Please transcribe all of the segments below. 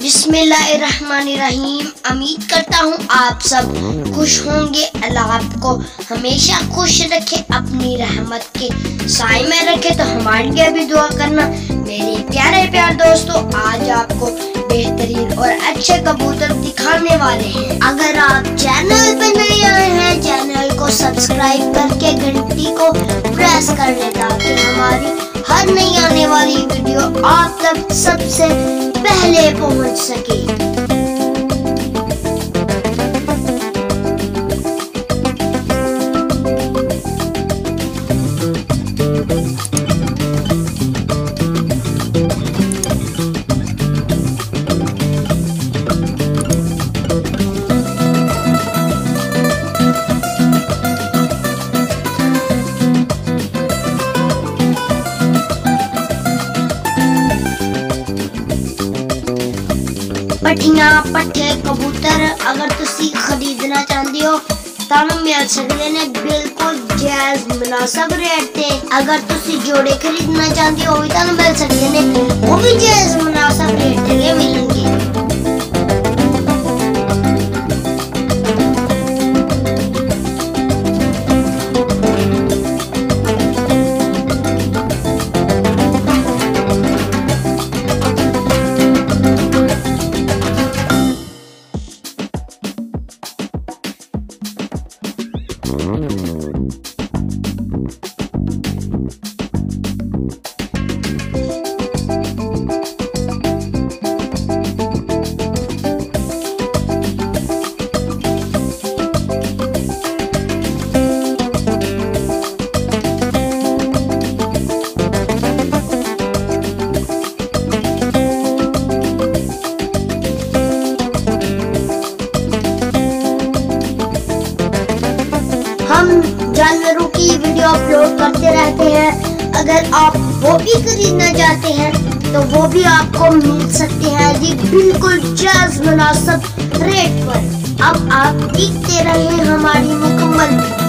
बिस्मिल्लाहिर्रहमानिर्रहीम। उम्मीद करता हूँ आप सब खुश होंगे। अल्लाह आपको हमेशा खुश रखे, अपनी रहमत के साए में रखे, तो हमारे लिए भी दुआ करना। मेरे प्यारे दोस्तों, आज आपको बेहतरीन और अच्छे कबूतर दिखाने वाले हैं। अगर आप चैनल पर नए आए हैं, चैनल को सब्सक्राइब करके घंटी को प्रेस कर लें ताकि हमारी हर नई आने वाली वीडियो आप तक सबसे पहले पहुंच सके। पट्ठे कबूतर अगर तुसी खरीदना चाहते हो तो मिल सकते ने बिल्कुल जायज मुनासब रेट ते। अगर तुसी जोड़े खरीदना चाहते हो तो मिल सकते ने वो भी जायज मुनासब रेट ते मिलेंगे। जानवरों की वीडियो अपलोड करते रहते हैं, अगर आप वो भी खरीदना चाहते हैं तो वो भी आपको मिल सकते हैं जी बिल्कुल जायज मुनासिब रेट पर। अब आप देखते रहें हमारी मुकम्मल वीडियो।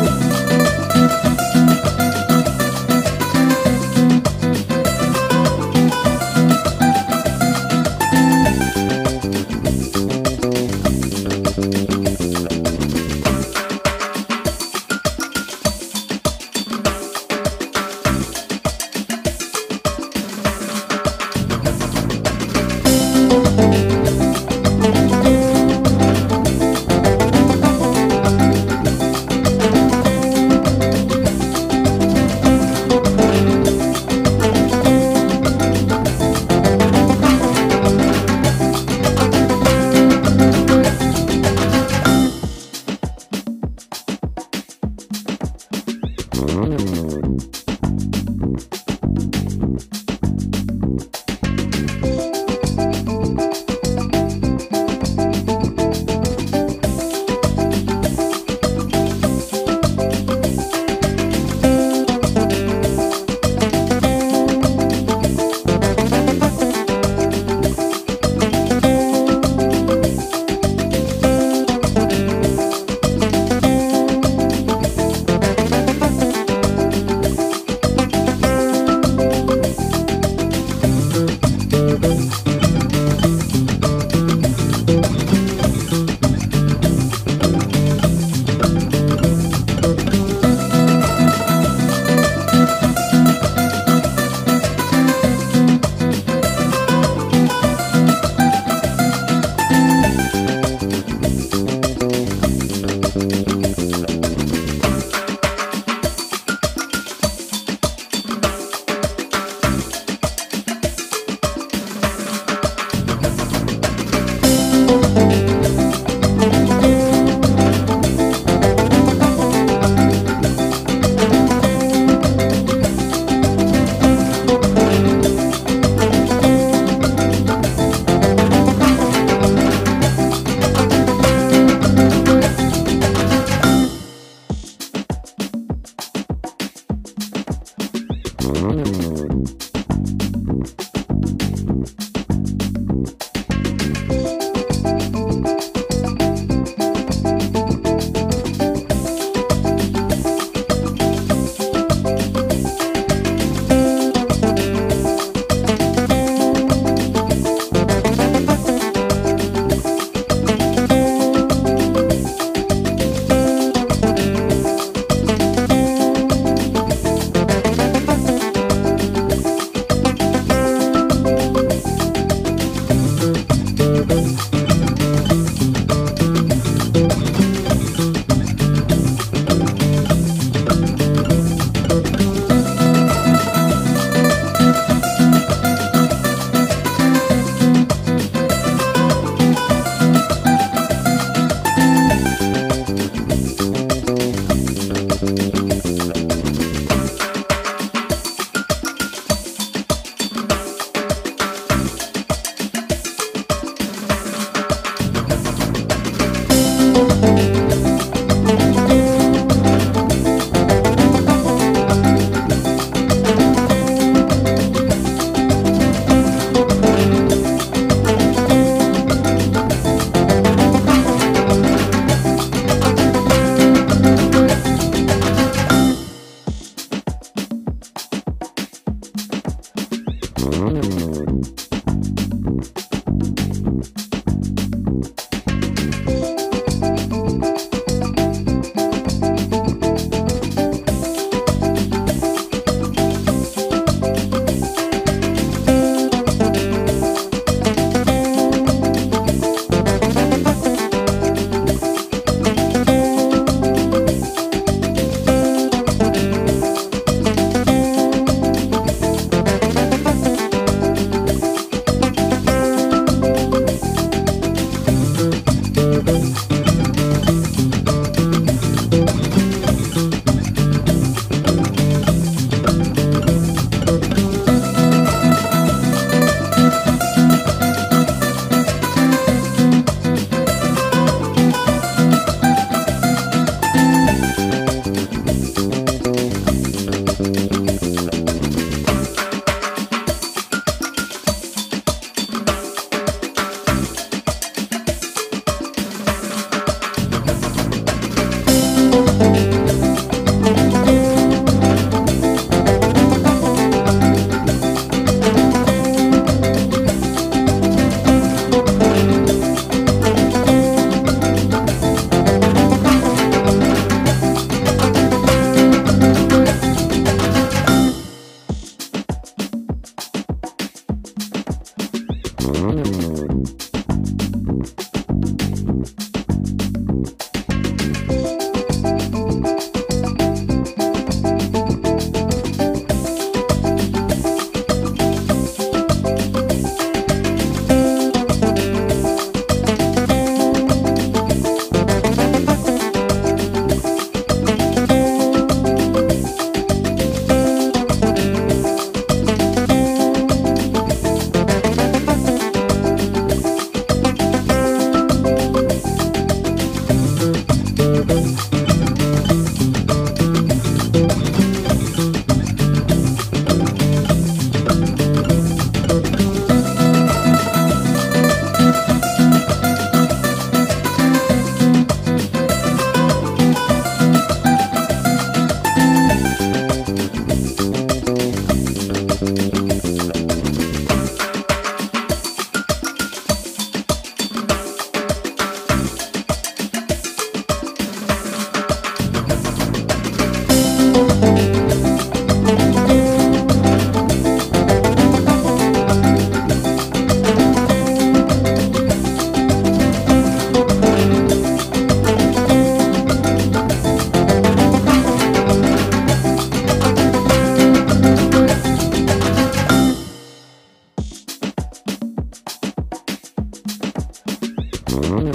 उम्मीद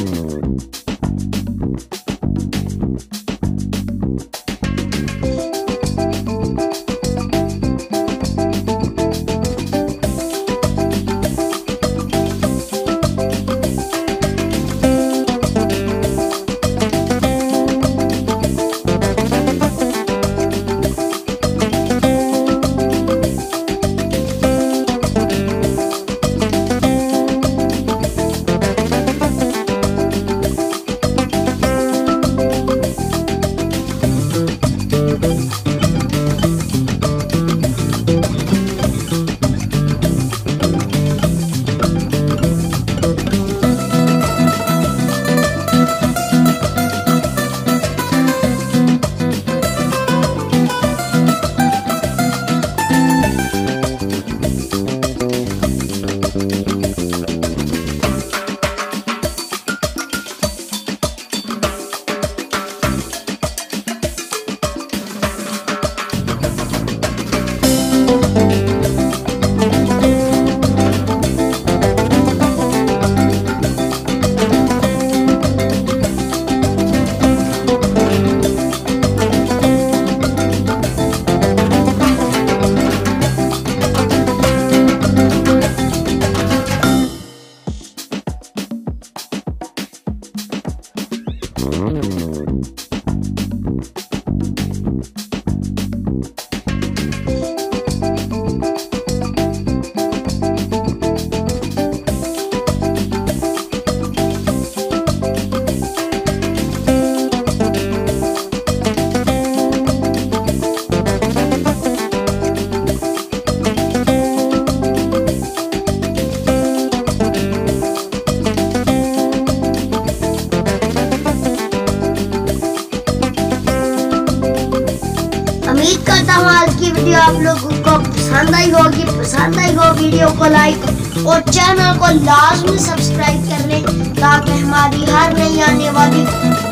करता हूँ आज की वीडियो आप लोगों को पसंद आई होगी। पसंद आई हो वीडियो को लाइक और चैनल को लाजमी सब्सक्राइब कर लें ताकि हमारी हर नई आने वाली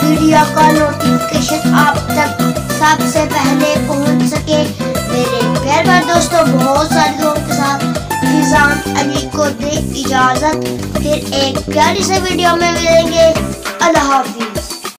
वीडियो का नोटिफिकेशन आप तक सबसे पहले पहुंच सके। मेरे प्यारे भाई दोस्तों, बहुत सारे लोगों के साथ फैजान अली को दे इजाज़त। फिर एक प्यारी से वीडियो में मिलेंगे। अल्लाह हाफिज़।